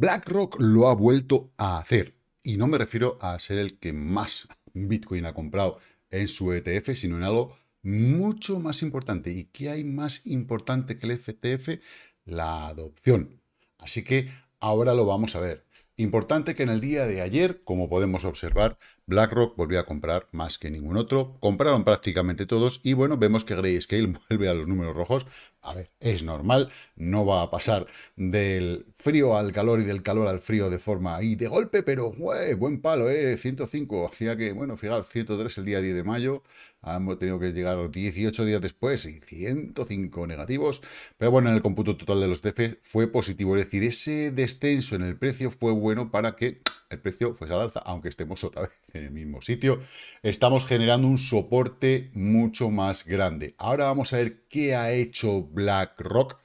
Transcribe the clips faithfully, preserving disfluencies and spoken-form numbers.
BlackRock lo ha vuelto a hacer. Y no me refiero a ser el que más Bitcoin ha comprado en su E T F, sino en algo mucho más importante. ¿Y qué hay más importante que el E T F? La adopción. Así que ahora lo vamos a ver. Importante que en el día de ayer, como podemos observar, BlackRock volvió a comprar más que ningún otro. Compraron prácticamente todos y, bueno, vemos que Grayscale vuelve a los números rojos. A ver, es normal, no va a pasar del frío al calor y del calor al frío de forma ahí de golpe, pero güey, buen palo, ¿eh? ciento cinco, hacía que, bueno, fijaros, ciento tres el día diez de mayo, hemos tenido que llegar dieciocho días después y ciento cinco negativos, pero bueno, en el cómputo total de los E T F fue positivo, es decir, ese descenso en el precio fue bueno para que el precio fuese al alza, aunque estemos otra vez en el mismo sitio. Estamos generando un soporte mucho más grande. Ahora vamos a ver qué ha hecho BlackRock.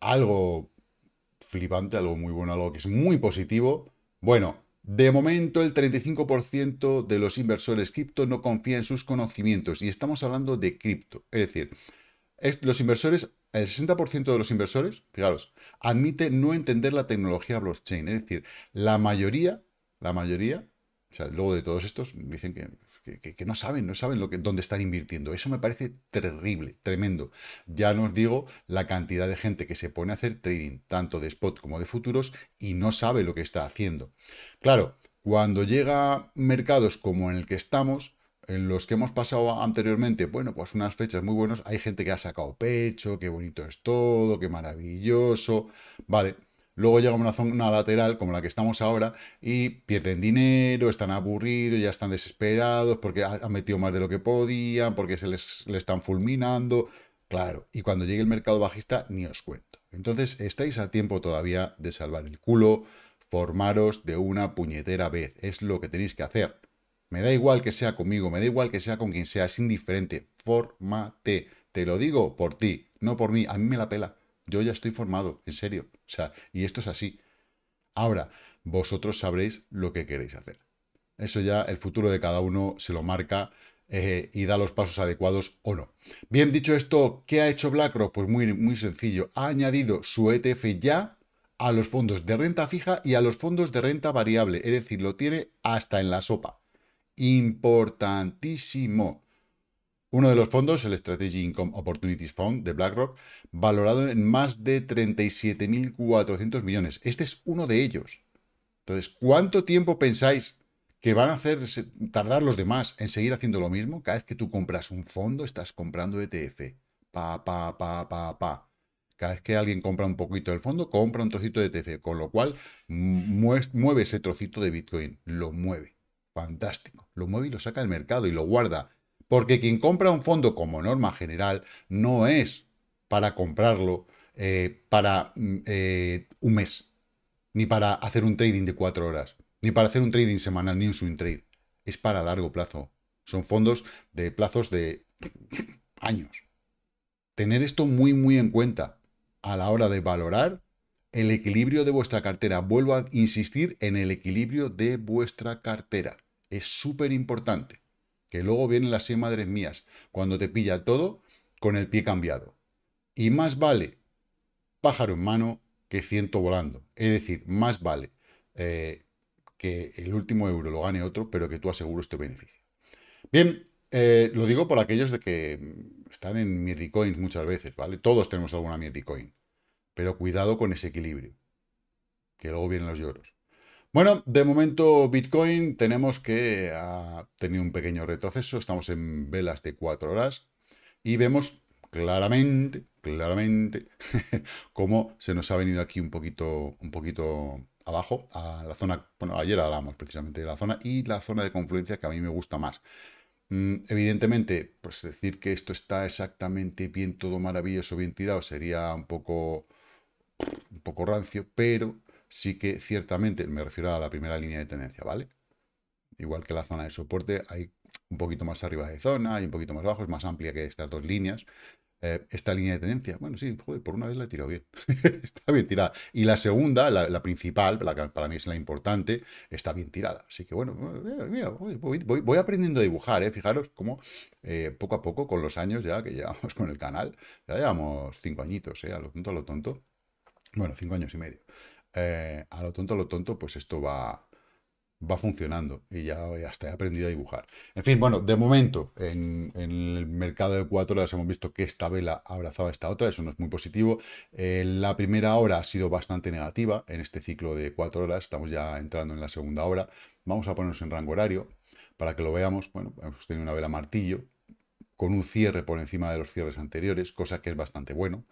Algo flipante, algo muy bueno, algo que es muy positivo. Bueno, de momento el treinta y cinco por ciento de los inversores cripto no confía en sus conocimientos. Y estamos hablando de cripto. Es decir, los inversores, el sesenta por ciento de los inversores, fijaros, admite no entender la tecnología blockchain. Es decir, la mayoría, la mayoría... O sea, luego de todos estos dicen que, que, que no saben, no saben lo que, dónde están invirtiendo. Eso me parece terrible, tremendo. Ya no os digo la cantidad de gente que se pone a hacer trading, tanto de spot como de futuros, y no sabe lo que está haciendo. Claro, cuando llega a mercados como en el que estamos, en los que hemos pasado anteriormente, bueno, pues unas fechas muy buenas, hay gente que ha sacado pecho, qué bonito es todo, qué maravilloso, vale. Luego llega a una zona lateral como la que estamos ahora y pierden dinero, están aburridos, ya están desesperados porque han metido más de lo que podían, porque se les, les están fulminando. Claro, y cuando llegue el mercado bajista ni os cuento. Entonces estáis a tiempo todavía de salvar el culo, formaros de una puñetera vez. Es lo que tenéis que hacer. Me da igual que sea conmigo, me da igual que sea con quien sea, es indiferente. Fórmate. Te lo digo por ti, no por mí. A mí me la pela. Yo ya estoy formado, en serio. O sea, y esto es así. Ahora, vosotros sabréis lo que queréis hacer. Eso ya el futuro de cada uno se lo marca eh, y da los pasos adecuados o no. Bien, dicho esto, ¿qué ha hecho BlackRock? Pues muy, muy sencillo. Ha añadido su E T F ya a los fondos de renta fija y a los fondos de renta variable. Es decir, lo tiene hasta en la sopa. Importantísimo. Uno de los fondos, el Strategy Income Opportunities Fund de BlackRock, valorado en más de treinta y siete mil cuatrocientos millones. Este es uno de ellos. Entonces, ¿cuánto tiempo pensáis que van a hacer tardar los demás en seguir haciendo lo mismo? Cada vez que tú compras un fondo, estás comprando E T F. Pa, pa, pa, pa, pa. Cada vez que alguien compra un poquito del fondo, compra un trocito de E T F. Con lo cual, mueve ese trocito de Bitcoin. Lo mueve. Fantástico. Lo mueve y lo saca del mercado y lo guarda. Porque quien compra un fondo como norma general no es para comprarlo eh, para eh, un mes, ni para hacer un trading de cuatro horas, ni para hacer un trading semanal, ni un swing trade. Es para largo plazo. Son fondos de plazos de años. Tener esto muy, muy en cuenta a la hora de valorar el equilibrio de vuestra cartera. Vuelvo a insistir en el equilibrio de vuestra cartera. Es súper importante. Que luego vienen las seis madres mías, cuando te pilla todo con el pie cambiado. Y más vale pájaro en mano que ciento volando. Es decir, más vale eh, que el último euro lo gane otro, pero que tú asegures tu beneficio. Bien, eh, lo digo por aquellos de que están en mierdicoins muchas veces, ¿vale? Todos tenemos alguna mierdicoin, pero cuidado con ese equilibrio, que luego vienen los lloros. Bueno, de momento Bitcoin tenemos que ha tenido un pequeño retroceso, estamos en velas de cuatro horas y vemos claramente, claramente cómo se nos ha venido aquí un poquito, un poquito abajo a la zona, bueno, ayer hablamos precisamente de la zona y la zona de confluencia que a mí me gusta más. Evidentemente, pues decir que esto está exactamente bien, todo maravilloso, bien tirado, sería un poco, un poco rancio, pero... sí que ciertamente, me refiero a la primera línea de tendencia, ¿vale? Igual que la zona de soporte, hay un poquito más arriba de zona y un poquito más abajo, es más amplia que estas dos líneas. Eh, esta línea de tendencia, bueno, sí, joder, por una vez la he tirado bien. Está bien tirada. Y la segunda, la, la principal, la que para mí es la importante, está bien tirada. Así que, bueno, mira, voy, voy, voy aprendiendo a dibujar, ¿eh? Fijaros cómo eh, poco a poco, con los años ya que llevamos con el canal, ya llevamos cinco añitos, ¿eh? A lo tonto, a lo tonto. Bueno, cinco años y medio. eh, a lo tonto, a lo tonto, pues esto va, va funcionando. Y ya hasta he aprendido a dibujar. En fin, bueno, de momento, en, en el mercado de cuatro horas hemos visto que esta vela abrazaba esta otra. Eso no es muy positivo. Eh, la primera hora ha sido bastante negativa en este ciclo de cuatro horas. Estamos ya entrando en la segunda hora. Vamos a ponernos en rango horario para que lo veamos. Bueno, hemos tenido una vela martillo con un cierre por encima de los cierres anteriores, cosa que es bastante bueno.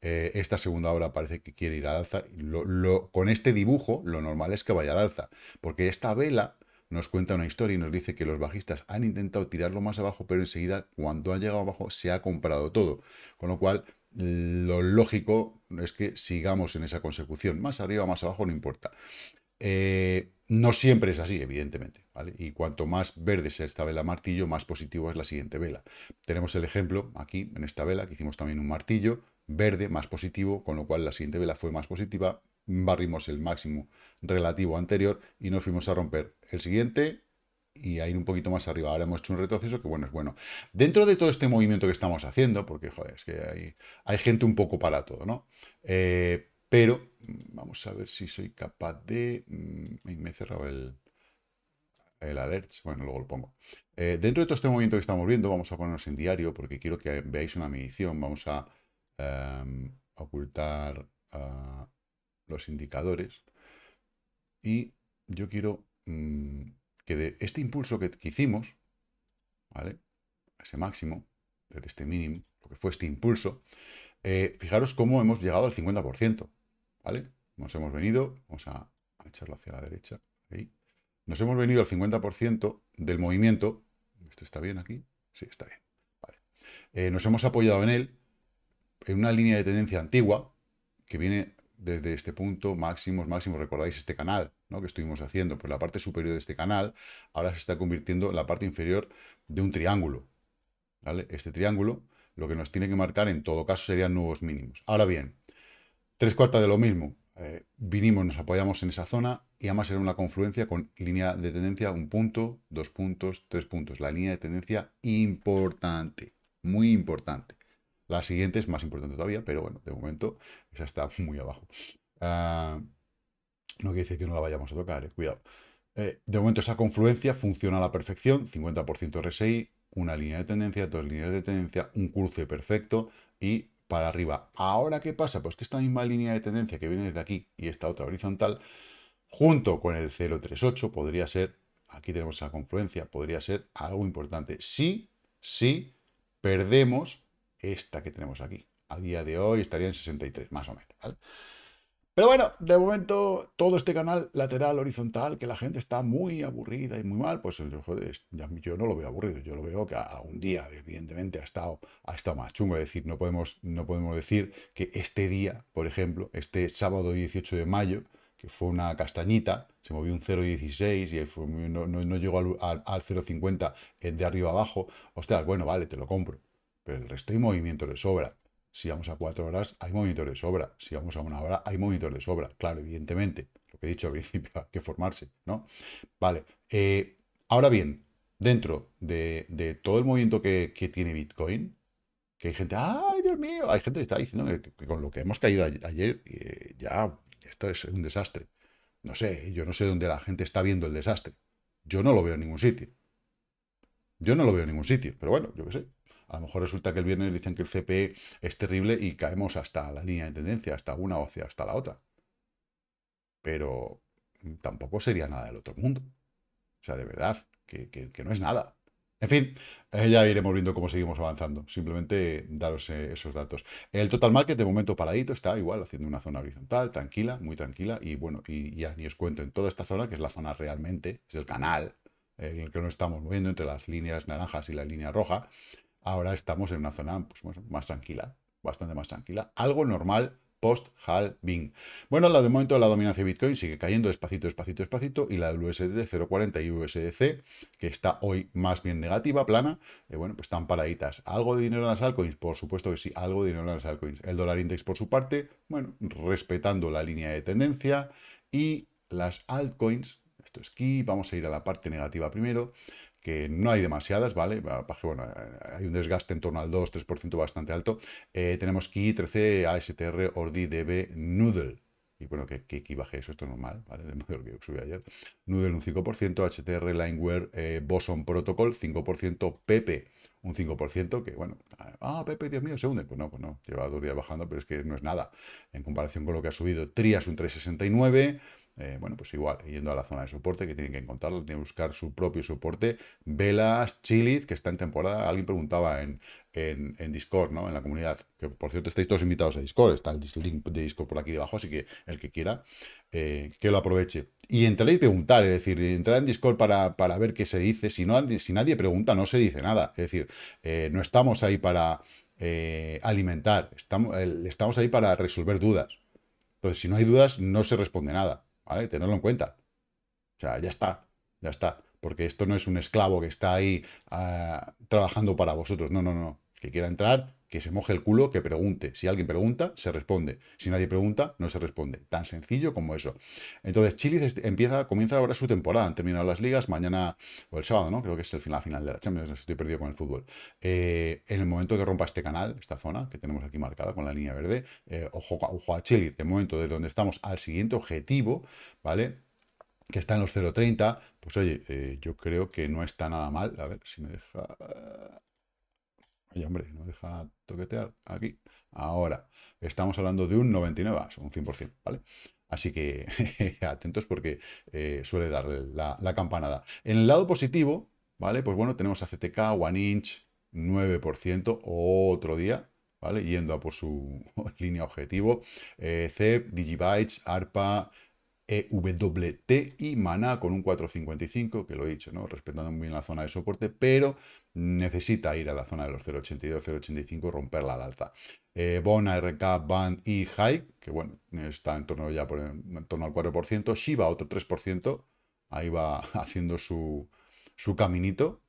Eh, esta segunda hora parece que quiere ir al alza. Lo, lo, con este dibujo, lo normal es que vaya al alza, porque esta vela nos cuenta una historia y nos dice que los bajistas han intentado tirarlo más abajo, pero enseguida, cuando han llegado abajo, se ha comprado todo. Con lo cual, lo lógico es que sigamos en esa consecución. Más arriba, más abajo, no importa. Eh, no siempre es así, evidentemente, ¿vale? Y cuanto más verde sea esta vela martillo, más positiva es la siguiente vela. Tenemos el ejemplo aquí, en esta vela, que hicimos también un martillo verde más positivo, con lo cual la siguiente vela fue más positiva, barrimos el máximo relativo anterior y nos fuimos a romper el siguiente y a ir un poquito más arriba. Ahora hemos hecho un retroceso que, bueno, es bueno. Dentro de todo este movimiento que estamos haciendo, porque, joder, es que hay, hay gente un poco para todo, ¿no? Eh... Pero vamos a ver si soy capaz de... Me he cerrado el, el alert. Bueno, luego lo pongo. Eh, dentro de todo este movimiento que estamos viendo, vamos a ponernos en diario porque quiero que veáis una medición. Vamos a um, ocultar uh, los indicadores. Y yo quiero um, que de este impulso que, que hicimos, ¿vale? Ese máximo, desde este mínimo, lo que fue este impulso, eh, fijaros cómo hemos llegado al cincuenta por ciento. ¿Vale? Nos hemos venido, vamos a, a echarlo hacia la derecha, ahí. Nos hemos venido al cincuenta por ciento del movimiento. ¿Esto está bien aquí? Sí, está bien. Vale. Eh, nos hemos apoyado en él, en una línea de tendencia antigua, que viene desde este punto, máximos, máximos. ¿Recordáis este canal, ¿no? que estuvimos haciendo? Pues la parte superior de este canal ahora se está convirtiendo en la parte inferior de un triángulo. ¿Vale? Este triángulo lo que nos tiene que marcar, en todo caso, serían nuevos mínimos. Ahora bien, tres cuartas de lo mismo. Eh, vinimos, nos apoyamos en esa zona y además era una confluencia con línea de tendencia, un punto, dos puntos, tres puntos. La línea de tendencia importante, muy importante. La siguiente es más importante todavía, pero bueno, de momento esa está muy abajo. Uh, no quiere decir que no la vayamos a tocar, eh, cuidado. Eh, de momento esa confluencia funciona a la perfección, cincuenta por ciento R S I, una línea de tendencia, dos líneas de tendencia, un cruce perfecto y... para arriba. ¿Ahora qué pasa? Pues que esta misma línea de tendencia que viene desde aquí y esta otra horizontal, junto con el cero tres ocho, podría ser, aquí tenemos la confluencia, podría ser algo importante. Sí, sí, perdemos esta que tenemos aquí. A día de hoy estaría en sesenta y tres, más o menos, ¿vale? Pero bueno, de momento, todo este canal lateral horizontal, que la gente está muy aburrida y muy mal, pues joder, yo no lo veo aburrido, yo lo veo que algún día, evidentemente, ha estado, ha estado más chungo. Es decir, no podemos, no podemos decir que este día, por ejemplo, este sábado dieciocho de mayo, que fue una castañita, se movió un cero coma dieciséis y fue, no, no, no llegó al, al, al cero coma cincuenta de arriba abajo. Ostras, bueno, vale, te lo compro, pero el resto hay movimientos de sobra. Si vamos a cuatro horas, hay movimientos de sobra. Si vamos a una hora, hay movimientos de sobra. Claro, evidentemente. Lo que he dicho al principio, hay que formarse, ¿no? Vale. Eh, ahora bien, dentro de, de todo el movimiento que, que tiene Bitcoin, que hay gente, ¡ay, Dios mío! Hay gente que está diciendo que, que con lo que hemos caído ayer, eh, ya, esto es un desastre. No sé, yo no sé dónde la gente está viendo el desastre. Yo no lo veo en ningún sitio. Yo no lo veo en ningún sitio, pero bueno, yo qué sé. A lo mejor resulta que el viernes dicen que el C P E es terrible y caemos hasta la línea de tendencia, hasta una o hasta la otra. Pero tampoco sería nada del otro mundo. O sea, de verdad, que, que, que no es nada. En fin, eh, ya iremos viendo cómo seguimos avanzando. Simplemente daros eh, esos datos. El Total Market, de momento, paradito, está igual, haciendo una zona horizontal, tranquila, muy tranquila. Y bueno, y ya ni os cuento en toda esta zona, que es la zona realmente, es el canal en el que nos estamos moviendo entre las líneas naranjas y la línea roja. Ahora estamos en una zona pues, más tranquila, bastante más tranquila. Algo normal post-halving. Bueno, de momento la dominancia de Bitcoin sigue cayendo despacito, despacito, despacito. Y la del U S D cero coma cuarenta y U S D C, que está hoy más bien negativa, plana, eh, bueno, pues están paraditas. ¿Algo de dinero en las altcoins? Por supuesto que sí, algo de dinero en las altcoins. El dólar index, por su parte, bueno, respetando la línea de tendencia. Y las altcoins, esto es Ki, vamos a ir a la parte negativa primero, que no hay demasiadas, ¿vale? Bueno, hay un desgaste en torno al dos tres por ciento bastante alto. Eh, tenemos Ki, trece, A S T R, Ordi, D B, Noodle. y bueno, que, que, que baje eso, esto es normal, ¿vale? De modo que subí ayer. Noodle un cinco por ciento, H T R, Lineware, eh, Boson Protocol, cinco por ciento, Pepe un cinco por ciento, que bueno, ah, Pepe, Dios mío, se hunde. Pues no, pues no, lleva dos días bajando, pero es que no es nada en comparación con lo que ha subido. Trias un tres sesenta y nueve, eh, bueno, pues igual, yendo a la zona de soporte, que tienen que encontrarlo, tienen que buscar su propio soporte. Velas, Chiliz, que está en temporada, alguien preguntaba en... En, en Discord, ¿no? En la comunidad, que por cierto estáis todos invitados a Discord, está el link de Discord por aquí debajo, así que el que quiera, eh, que lo aproveche. Y entrar y preguntar, es decir, entrar en Discord para, para ver qué se dice. Si, no, si nadie pregunta, no se dice nada. Es decir, eh, no estamos ahí para eh, alimentar, estamos, estamos ahí para resolver dudas. Entonces, si no hay dudas, no se responde nada, ¿vale? Tenerlo en cuenta. O sea, ya está, ya está. Porque esto no es un esclavo que está ahí uh, trabajando para vosotros. No, no, no. Que quiera entrar, que se moje el culo, que pregunte. Si alguien pregunta, se responde. Si nadie pregunta, no se responde. Tan sencillo como eso. Entonces, Chiliz empieza, comienza ahora su temporada. Han terminado las ligas mañana o el sábado, ¿no? Creo que es el final, final de la Champions. No sé, estoy perdido con el fútbol. Eh, en el momento que rompa este canal, esta zona que tenemos aquí marcada con la línea verde, eh, ojo, ojo a Chiliz. De momento, desde donde estamos al siguiente objetivo, ¿vale? Que está en los cero coma treinta, pues oye, eh, yo creo que no está nada mal. A ver si me deja... Ay, hombre, no deja toquetear aquí. Ahora, estamos hablando de un noventa y nueve, un cien por ciento, ¿vale? Así que atentos porque eh, suele darle la, la campanada. En el lado positivo, ¿vale? Pues bueno, tenemos a C T K, one inch, nueve por ciento, otro día, ¿vale? Yendo a por su línea objetivo. Eh, Zep, Digibytes, ARPA... E W T y Maná con un cuatro cincuenta y cinco, que lo he dicho, ¿no? Respetando muy bien la zona de soporte, pero necesita ir a la zona de los cero ochenta y dos, cero ochenta y cinco, romperla al alza. Eh, Bona, R K, Band y High, que bueno, está en torno ya por en torno al cuatro por ciento. Shiba, otro tres por ciento, ahí va haciendo su, su caminito,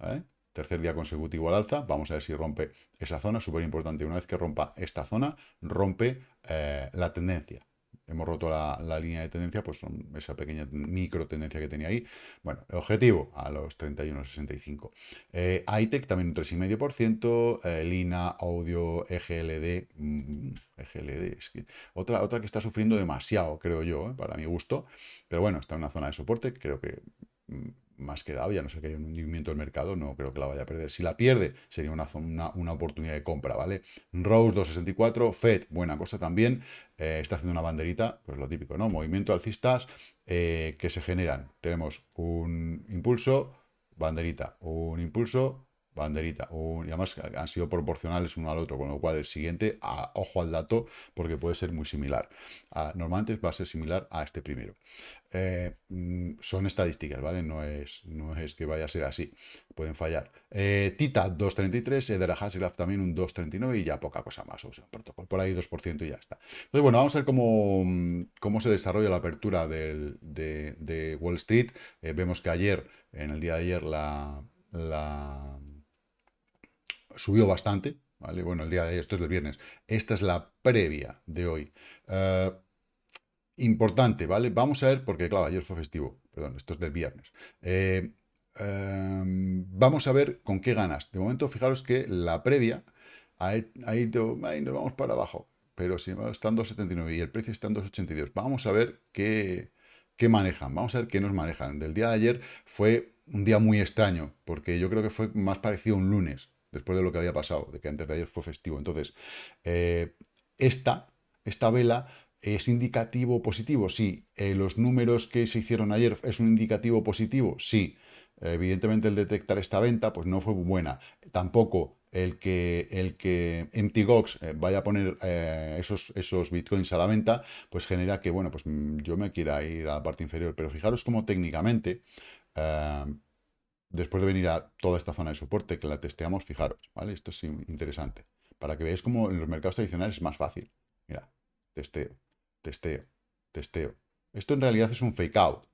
¿eh? Tercer día consecutivo al alza. Vamos a ver si rompe esa zona, súper importante. Una vez que rompa esta zona, rompe eh, la tendencia. Hemos roto la, la línea de tendencia, pues esa pequeña micro tendencia que tenía ahí. Bueno, el objetivo a los treinta y uno sesenta y cinco. Eh, I T E C también un tres coma cinco por ciento. Eh, Lina, Audio, E G L D. Mmm, E G L D es que otra, otra que está sufriendo demasiado, creo yo, eh, para mi gusto. Pero bueno, está en una zona de soporte. Creo que mmm, más que dado, ya no sé, que haya un hundimiento del mercado. No creo que la vaya a perder. Si la pierde, sería una, una, una oportunidad de compra, ¿vale? Rose dos sesenta y cuatro. Fed, buena cosa también. Eh, está haciendo una banderita, pues lo típico, ¿no? Movimiento alcistas eh, que se generan. Tenemos un impulso, banderita, un impulso, banderita. Un, y además han sido proporcionales uno al otro, con lo cual el siguiente, a, ojo al dato, porque puede ser muy similar. A, normalmente va a ser similar a este primero. Eh, son estadísticas, ¿vale? No es, no es que vaya a ser así. Pueden fallar. Eh, Tita, dos treinta y tres. Edera Hasselhoff también un dos treinta y nueve y ya poca cosa más. O sea, protocolo por ahí dos por ciento y ya está. Entonces, bueno, vamos a ver cómo, cómo se desarrolla la apertura del, de, de Wall Street. Eh, vemos que ayer, en el día de ayer, la, la subió bastante, ¿vale? Bueno, el día de ayer, esto es del viernes. Esta es la previa de hoy. Eh, importante, ¿vale? Vamos a ver, porque claro, ayer fue festivo. Perdón, esto es del viernes. Eh, Um, vamos a ver con qué ganas. De momento, fijaros que la previa ha, ha ido, ay, nos vamos para abajo, pero si está en dos setenta y nueve y el precio está en dos ochenta y dos, vamos a ver qué, qué manejan, vamos a ver qué nos manejan. Del día de ayer fue un día muy extraño, porque yo creo que fue más parecido a un lunes, después de lo que había pasado, de que antes de ayer fue festivo. Entonces, eh, esta, esta vela... ¿Es indicativo positivo? Sí. Eh, ¿Los números que se hicieron ayer es un indicativo positivo? Sí. Eh, evidentemente el detectar esta venta pues no fue buena. Tampoco el que, el que M T G O X eh, vaya a poner eh, esos, esos bitcoins a la venta, pues genera que, bueno, pues yo me quiera ir a la parte inferior. Pero fijaros cómo técnicamente, eh, después de venir a toda esta zona de soporte que la testeamos, fijaros, ¿vale? Esto es interesante. Para que veáis cómo en los mercados tradicionales es más fácil. Mira, testeo. Testeo, testeo. Esto en realidad es un fake out,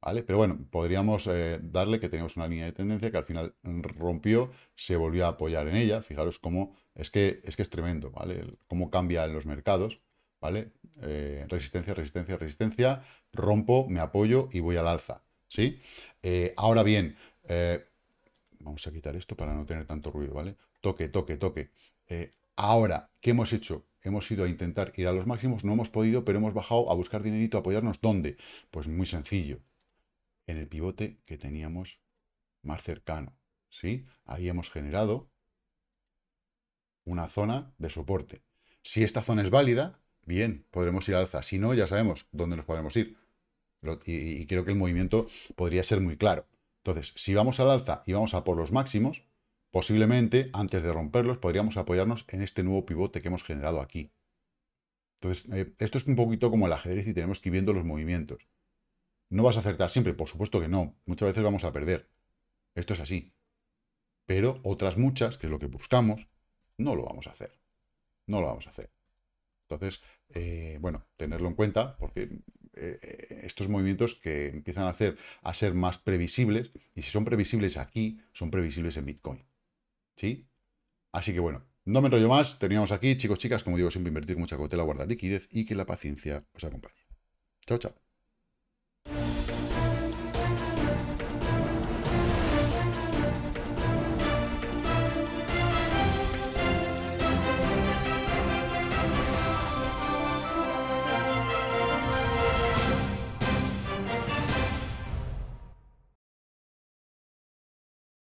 ¿vale? Pero bueno, podríamos eh, darle que teníamos una línea de tendencia que al final rompió, se volvió a apoyar en ella. Fijaros cómo, es que es, que es tremendo, ¿vale? Cómo cambia en los mercados, ¿vale? Eh, resistencia, resistencia, resistencia, rompo, me apoyo y voy al alza, ¿sí? Eh, ahora bien, eh, vamos a quitar esto para no tener tanto ruido, ¿vale? Toque, toque, toque. Eh, ahora, ¿qué hemos hecho? hemos ido a intentar ir a los máximos, no hemos podido, pero hemos bajado a buscar dinerito, a apoyarnos. ¿Dónde? Pues muy sencillo, en el pivote que teníamos más cercano, ¿sí? Ahí hemos generado una zona de soporte. Si esta zona es válida, bien, podremos ir al alza. Si no, ya sabemos dónde nos podremos ir. Y, y creo que el movimiento podría ser muy claro. Entonces, si vamos al alza y vamos a por los máximos, posiblemente, antes de romperlos, podríamos apoyarnos en este nuevo pivote que hemos generado aquí. Entonces, eh, esto es un poquito como el ajedrez y tenemos que ir viendo los movimientos. ¿No vas a acertar siempre? Por supuesto que no. Muchas veces vamos a perder. Esto es así. Pero otras muchas, que es lo que buscamos, no lo vamos a hacer. No lo vamos a hacer. Entonces, eh, bueno, tenerlo en cuenta, porque eh, estos movimientos que empiezan a, hacer, a ser más previsibles, y si son previsibles aquí, son previsibles en Bitcoin. ¿Sí? Así que bueno, no me enrollo más. Terminamos aquí, chicos, chicas. Como digo, siempre invertir con mucha cautela, guardar liquidez y que la paciencia os acompañe. Chao, chao.